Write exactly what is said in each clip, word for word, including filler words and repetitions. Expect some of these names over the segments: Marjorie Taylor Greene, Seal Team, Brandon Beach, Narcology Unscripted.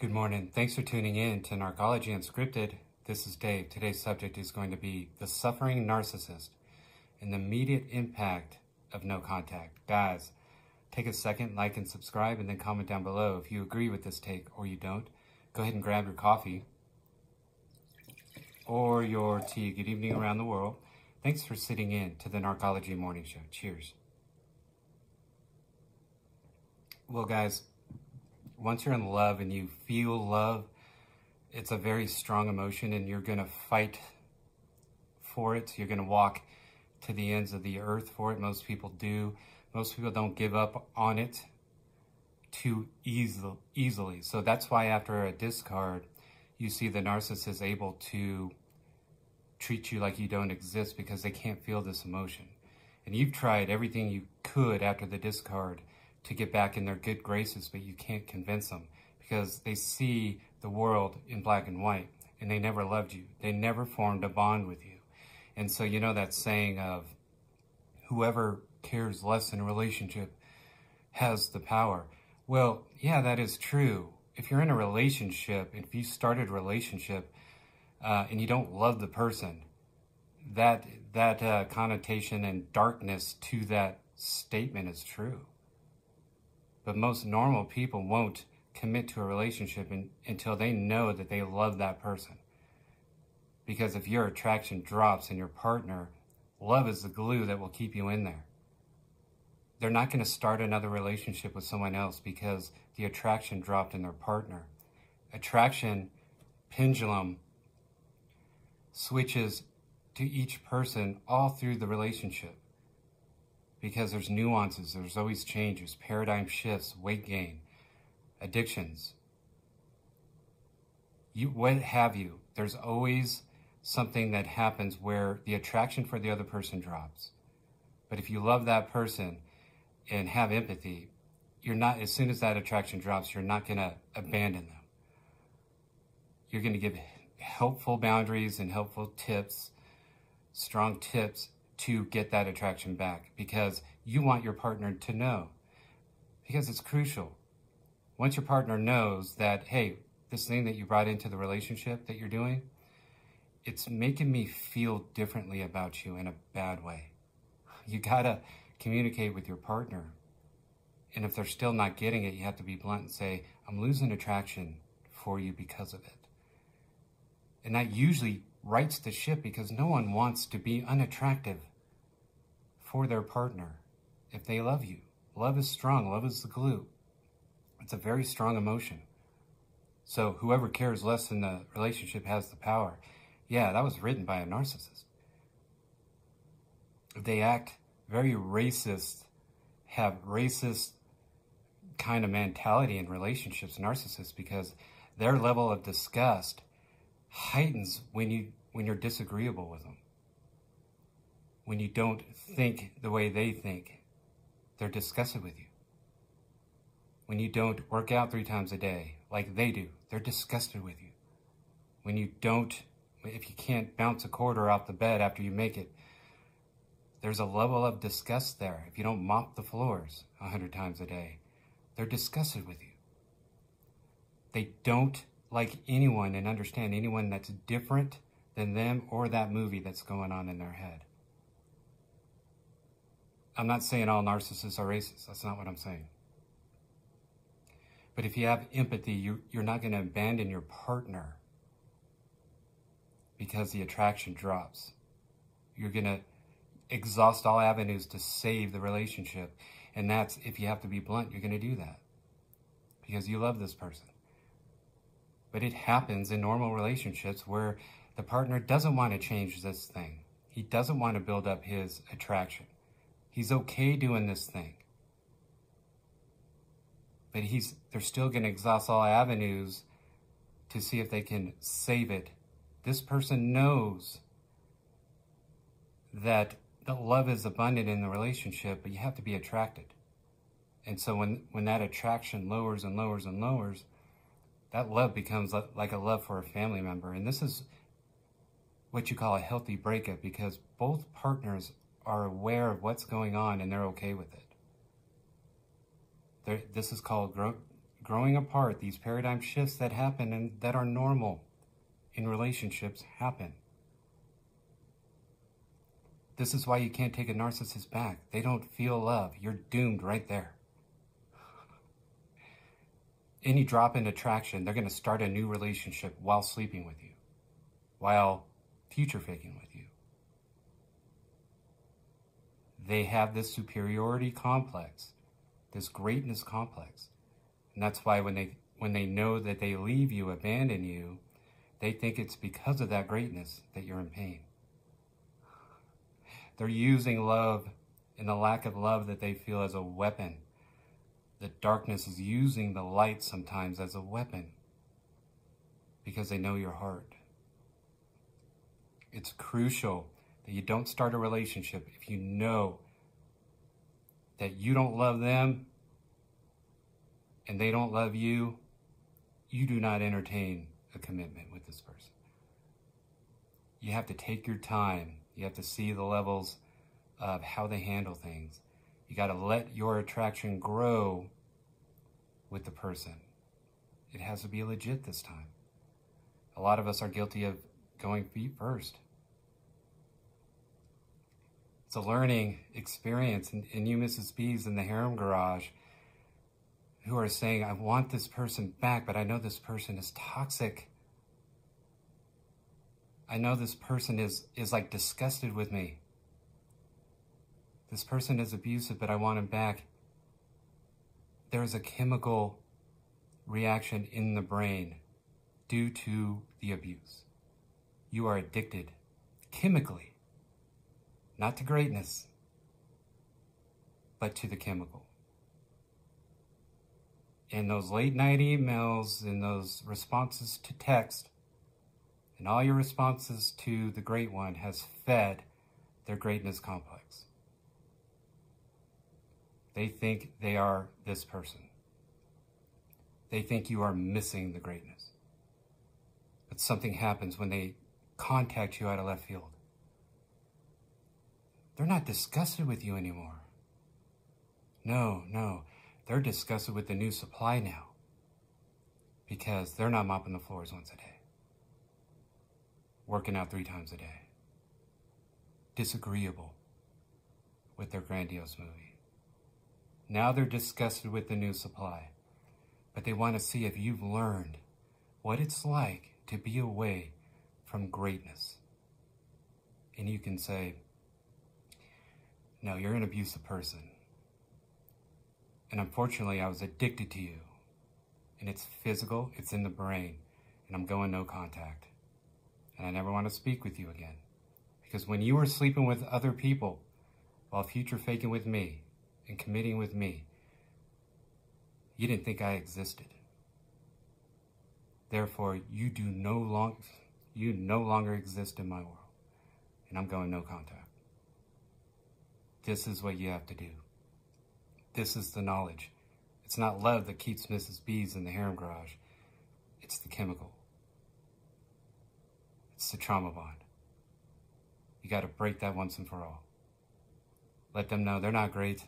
Good morning. Thanks for tuning in to Narc ology Unscripted. This is Dave. Today's subject is going to be the suffering narcissist and the immediate impact of no contact. Guys, take a second, like and subscribe, and then comment down below if you agree with this take or you don't. Go ahead and grab your coffee or your tea. Good evening around the world. Thanks for sitting in to the Narc ology Morning Show. Cheers. Well, guys, once you're in love and you feel love, it's a very strong emotion and you're going to fight for it. You're going to walk to the ends of the earth for it. Most people do. Most people don't give up on it too easy, easily. So that's why after a discard, you see the narcissist is able to treat you like you don't exist because they can't feel this emotion. And you've tried everything you could after the discard to get back in their good graces, but you can't convince them because they see the world in black and white and they never loved you. They never formed a bond with you. And so you know that saying of whoever cares less in a relationship has the power. Well, yeah, that is true. If you're in a relationship, if you started a relationship uh, and you don't love the person, that, that uh, connotation and darkness to that statement is true. But most normal people won't commit to a relationship in, until they know that they love that person. Because if your attraction drops in your partner, love is the glue that will keep you in there. They're not going to start another relationship with someone else because the attraction dropped in their partner. Attraction pendulum switches to each person all through the relationship. Because there's nuances, there's always changes, paradigm shifts, weight gain, addictions, you, what have you. There's always something that happens where the attraction for the other person drops. But if you love that person and have empathy, you're not, as soon as that attraction drops, you're not going to abandon them. You're going to give helpful boundaries and helpful tips, strong tips, to get that attraction back because you want your partner to know, because it's crucial. Once your partner knows that, hey, this thing that you brought into the relationship that you're doing, it's making me feel differently about you in a bad way. You gotta communicate with your partner. And if they're still not getting it, you have to be blunt and say, I'm losing attraction for you because of it. And that usually rights the ship because no one wants to be unattractive for their partner if they love you. Love is strong. Love is the glue. It's a very strong emotion. So whoever cares less in the relationship has the power. Yeah, that was written by a narcissist. They act very racist, have racist kind of mentality in relationships, narcissists, because their level of disgust heightens when you when you're disagreeable with them. When you don't think the way they think, they're disgusted with you. When you don't work out three times a day like they do, they're disgusted with you. When you don't, if you can't bounce a quarter off the bed after you make it, there's a level of disgust there. If you don't mop the floors a hundred times a day, they're disgusted with you. They don't like anyone and understand anyone that's different than them or that movie that's going on in their head. I'm not saying all narcissists are racist. That's not what I'm saying. But if you have empathy, you, you're not going to abandon your partner because the attraction drops. You're going to exhaust all avenues to save the relationship. And that's, if you have to be blunt, you're going to do that because you love this person. But it happens in normal relationships where the partner doesn't want to change this thing. He doesn't want to build up his attraction. He's okay doing this thing. But he's they're still going to exhaust all avenues to see if they can save it. This person knows that the love is abundant in the relationship, but you have to be attracted. And so when, when that attraction lowers and lowers and lowers, that love becomes like a love for a family member. And this is what you call a healthy breakup because both partners are aware of what's going on and they're okay with it. They're, this is called grow, growing apart, these paradigm shifts that happen and that are normal in relationships happen. This is why you can't take a narcissist back. They don't feel love. You're doomed right there. Any drop in attraction, they're going to start a new relationship while sleeping with you, while future faking with you. They have this superiority complex, this greatness complex. And that's why when they, when they know that they leave you, abandon you, they think it's because of that greatness that you're in pain. They're using love and the lack of love that they feel as a weapon. The darkness is using the light sometimes as a weapon because they know your heart. It's crucial that you don't start a relationship if you know that you don't love them and they don't love you. You do not entertain a commitment with this person. You have to take your time. You have to see the levels of how they handle things. You got to let your attraction grow with the person. It has to be legit this time. A lot of us are guilty of going feet first. It's a learning experience. And, and you Missus B's in the harem garage who are saying, I want this person back, but I know this person is toxic. I know this person is, is like disgusted with me. This person is abusive, but I want him back. There is a chemical reaction in the brain due to the abuse. You are addicted chemically, not to greatness, but to the chemical. And those late night emails and those responses to text and all your responses to the great one has fed their greatness complex. They think they are this person. They think you are missing the greatness. But something happens when they contact you out of left field. They're not disgusted with you anymore. No, no. They're disgusted with the new supply now because they're not mopping the floors once a day, working out three times a day, disagreeable with their grandiose movie. Now they're disgusted with the new supply, but they want to see if you've learned what it's like to be away from greatness. And you can say, no, you're an abusive person. And unfortunately, I was addicted to you. And it's physical, it's in the brain, and I'm going no contact. And I never want to speak with you again. Because when you were sleeping with other people while future faking with me and committing with me, you didn't think I existed. Therefore, you do no long, you no longer exist in my world. And I'm going no contact. This is what you have to do. This is the knowledge. It's not love that keeps Missus B's in the harem garage. It's the chemical. It's the trauma bond. You got to break that once and for all. Let them know they're not great.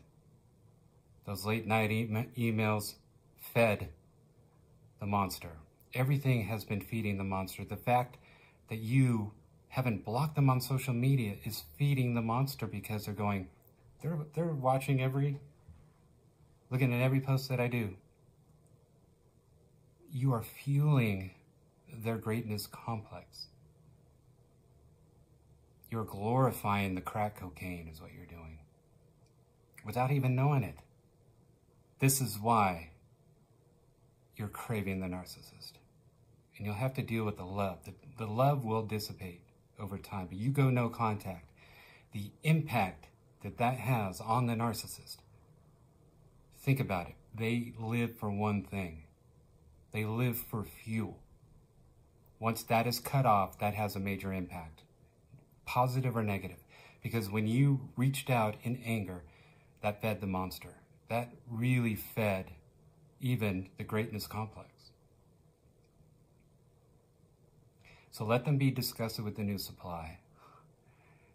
Those late night e emails fed the monster. Everything has been feeding the monster. The fact that you haven't blocked them on social media is feeding the monster because they're going, they're, they're watching every... looking at every post that I do. You are fueling their greatness complex. You're glorifying the crack cocaine is what you're doing without even knowing it. This is why you're craving the narcissist. And you'll have to deal with the love. The, the love will dissipate over time, but you go no contact. The impact that that has on the narcissist. Think about it. They live for one thing. They live for fuel. Once that is cut off, that has a major impact, positive or negative. Because when you reached out in anger, that fed the monster. That really fed even the greatness complex. So let them be disgusted with the new supply.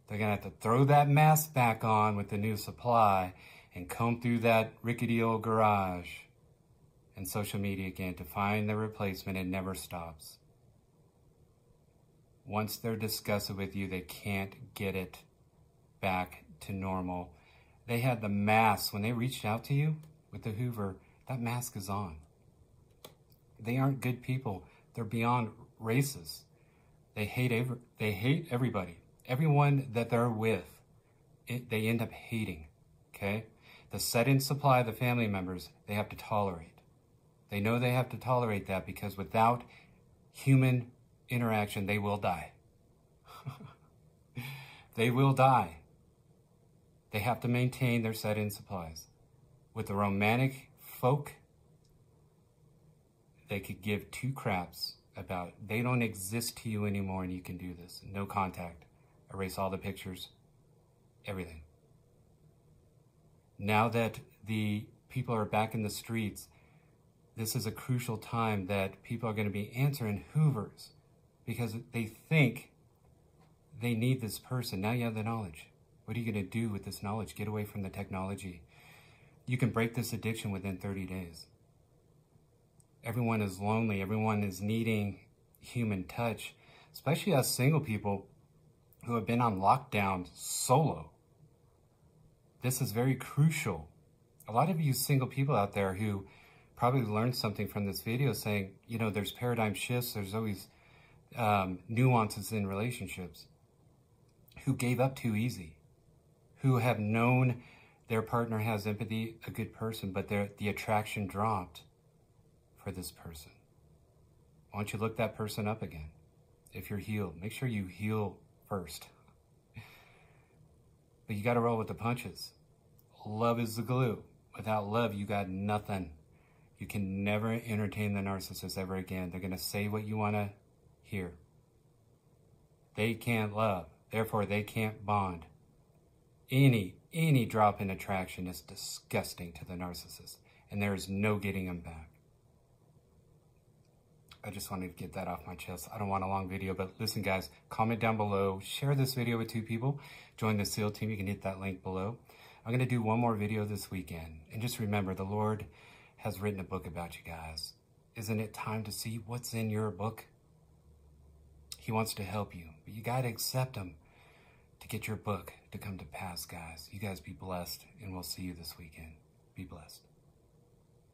They're going to have to throw that mask back on with the new supply and comb through that rickety old garage and social media again to find their replacement. It never stops. Once they're disgusted with you, they can't get it back to normal. They had the mask. When they reached out to you with the Hoover, that mask is on. They aren't good people. They're beyond racist. They hate every, they hate everybody. Everyone that they're with, it, they end up hating, okay? The sudden supply of the family members, they have to tolerate. They know they have to tolerate that because without human interaction, they will die. They will die. They have to maintain their set-in supplies. With the romantic folk, they could give two craps about it. They don't exist to you anymore, and you can do this. No contact. Erase all the pictures. Everything. Now that the people are back in the streets, this is a crucial time that people are going to be answering Hoovers because they think they need this person. Now you have the knowledge. What are you going to do with this knowledge? Get away from the technology. You can break this addiction within thirty days. Everyone is lonely. Everyone is needing human touch, especially us single people who have been on lockdown solo. This is very crucial. A lot of you single people out there who probably learned something from this video saying, you know, there's paradigm shifts. There's always um, nuances in relationships. Who gave up too easy. Who have known their partner has empathy, a good person, but the attraction dropped for this person. Why don't you look that person up again? If you're healed, make sure you heal first. But you got to roll with the punches. Love is the glue. Without love, you got nothing. You can never entertain the narcissist ever again. They're going to say what you want to hear. They can't love. Therefore, they can't bond. Any, any drop in attraction is disgusting to the narcissist. And there is no getting them back. I just wanted to get that off my chest. I don't want a long video, but listen, guys, comment down below. Share this video with two people. Join the SEAL team. You can hit that link below. I'm going to do one more video this weekend. And just remember, the Lord has written a book about you guys. Isn't it time to see what's in your book? He wants to help you, but you got to accept him to get your book to come to pass, guys. You guys be blessed, and we'll see you this weekend. Be blessed.